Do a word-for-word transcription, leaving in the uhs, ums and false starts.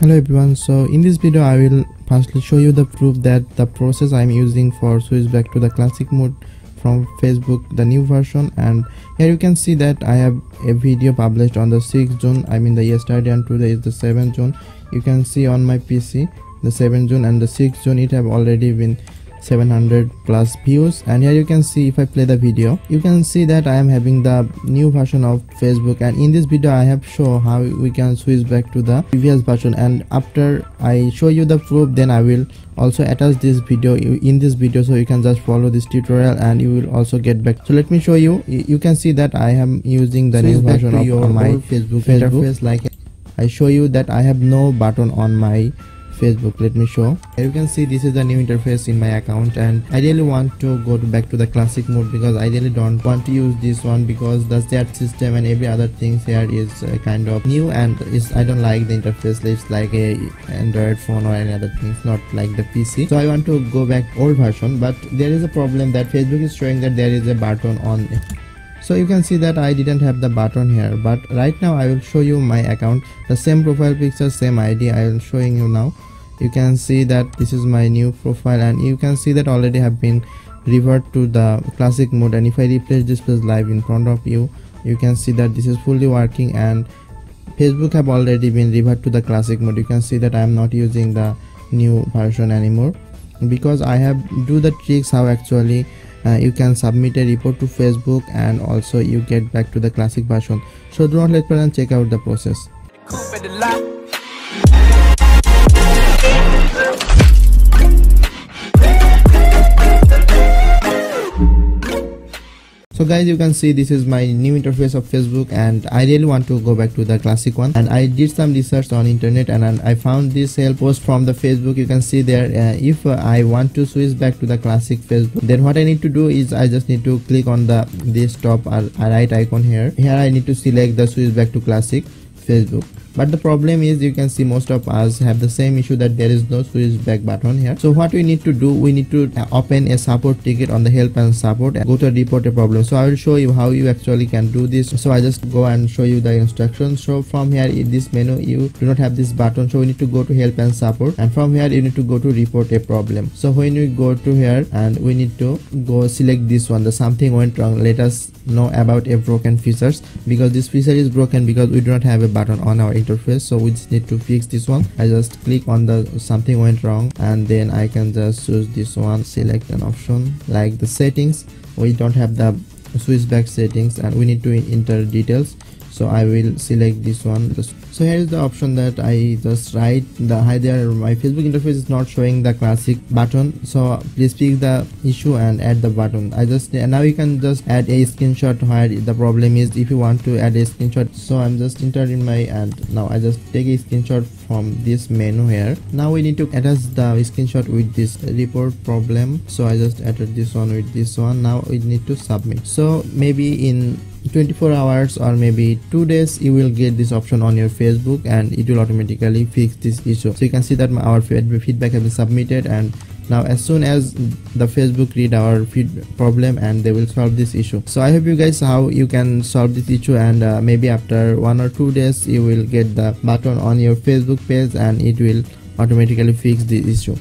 Hello everyone, so in this video I will firstly show you the proof that the process I'm using for switch back to the classic mode from Facebook, the new version. And here you can see that I have a video published on the sixth June, I mean the yesterday, and today is the seventh June. You can see on my P C the seventh June and the sixth June it have already been seven hundred plus views. And here you can see if I play the video, you can see that I am having the new version of Facebook, and in this video I have shown how we can switch back to the previous version. And after I show you the proof, then I will also attach this video in this video, so you can just follow this tutorial and you will also get back. So let me show you. You can see that I am using the new version of your my Facebook interface. Like I show you that I have no button on my Facebook. Let me show. Here you can see this is the new interface in my account, and I really want to go to back to the classic mode because I really don't want to use this one because the chat system and every other things here is uh, kind of new, and it's, I don't like the interface. It's like a Android phone or any other things, not like the P C. So I want to go back old version, but there is a problem that Facebook is showing that there is a button on it. So you can see that I didn't have the button here, but right now I will show you my account, the same profile picture, same I D I am showing you now. You can see that this is my new profile, and you can see that already have been revert to the classic mode. And if I replace this place live in front of you, you can see that this is fully working, and Facebook have already been revert to the classic mode. You can see that I am not using the new version anymore because I have do the tricks how actually Uh, you can submit a report to Facebook and also you get back to the classic version. So do not let parents check out the process. So guys, you can see this is my new interface of Facebook, and I really want to go back to the classic one. And I did some research on internet, and, and I found this help post from the Facebook. You can see there uh, if uh, I want to switch back to the classic Facebook, then what I need to do is I just need to click on the this top uh, right icon here. Here I need to select the switch back to classic Facebook. But the problem is, you can see most of us have the same issue that there is no switch back button here. So what we need to do, we need to open a support ticket on the help and support and go to report a problem. So I will show you how you actually can do this. So I just go and show you the instructions. So from here in this menu you do not have this button, so we need to go to help and support, and from here you need to go to report a problem. So when we go to here, and we need to go select this one, the something went wrong, let us know about a broken features, because this feature is broken because we do not have a button on our interface. So we just need to fix this one. I just click on the something went wrong, and then I can just choose this one, select an option like the settings. We don't have the switch back settings, and we need to enter details. So I will select this one. So here is the option that I just write the hi there, my Facebook interface is not showing the classic button, so please pick the issue and add the button. I just now you can just add a screenshot where the problem is if you want to add a screenshot. So I'm just entered in my, and now I just take a screenshot from this menu here. Now we need to attach the screenshot with this report problem. So I just added this one with this one. Now we need to submit. So maybe in twenty-four hours or maybe two days you will get this option on your Facebook, and it will automatically fix this issue. So you can see that my, our feedback has been submitted, and now as soon as the Facebook read our feed problem, and they will solve this issue. So I hope you guys how you can solve this issue, and uh, maybe after one or two days you will get the button on your Facebook page, and it will automatically fix the issue.